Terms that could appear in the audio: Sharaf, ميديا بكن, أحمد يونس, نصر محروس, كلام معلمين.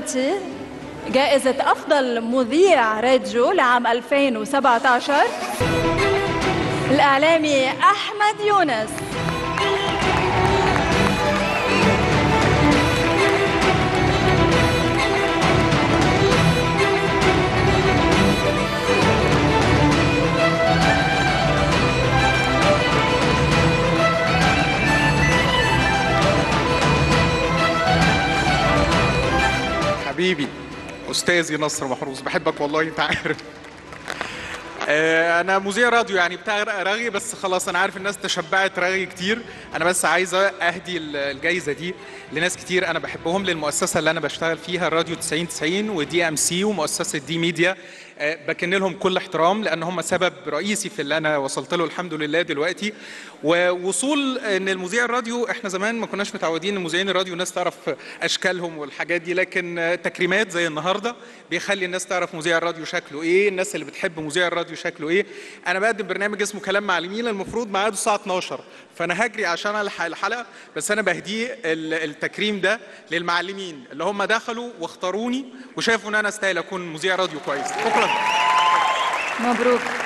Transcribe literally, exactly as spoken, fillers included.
دلوقتي جائزة أفضل مذيع راديو لعام ألفين وسبعة عشر الإعلامي أحمد يونس. حبيبي أستاذي نصر محروس، بحبك والله، أنت عارف. أنا مذيع راديو يعني بتاع رغي، بس خلاص أنا عارف الناس تشبعت رغي كتير. أنا بس عايز أهدي الجايزة دي لناس كتير أنا بحبهم، للمؤسسة اللي أنا بشتغل فيها راديو تسعين تسعين ودي أم سي ومؤسسة دي ميديا. بكن لهم كل احترام لأن هم سبب رئيسي في اللي أنا وصلت له الحمد لله دلوقتي. ووصول إن المذيع الراديو، إحنا زمان ما كناش متعودين إن مذيعين الراديو الناس تعرف أشكالهم والحاجات دي، لكن تكريمات زي النهارده بيخلي الناس تعرف مذيع الراديو شكله إيه، الناس اللي بتحب مذيع الراديو شكله إيه. أنا بقدم برنامج اسمه كلام معلمين، المفروض ميعاده الساعة اتناشر، فأنا هجري عشان ألحق الحلقة، بس أنا بهديه التكريم ده للمعلمين اللي هم دخلوا واختاروني وشافوا إن أنا أستاهل أكون مذيع راديو كويس. مبروك.